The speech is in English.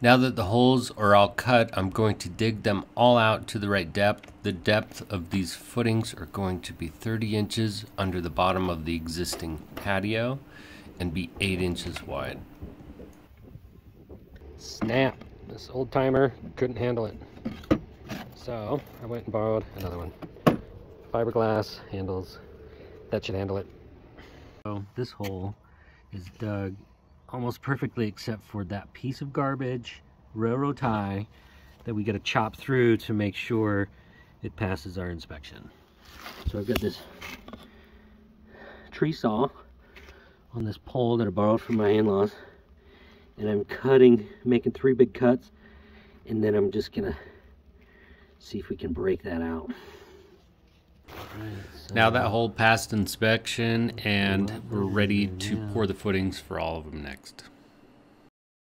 Now that the holes are all cut, I'm going to dig them all out to the right depth. The depth of these footings are going to be 30 inches under the bottom of the existing patio and be 8 inches wide. Snap! This old timer couldn't handle it. So I went and borrowed another one. Fiberglass handles. That should handle it. So this hole is dug almost perfectly except for that piece of garbage, railroad tie, that we got to chop through to make sure it passes our inspection. So I've got this tree saw on this pole that I borrowed from my in-laws, and I'm cutting, making 3 big cuts, and then I'm just gonna see if we can break that out. Now that hole passed inspection, and we're ready to pour the footings for all of them next.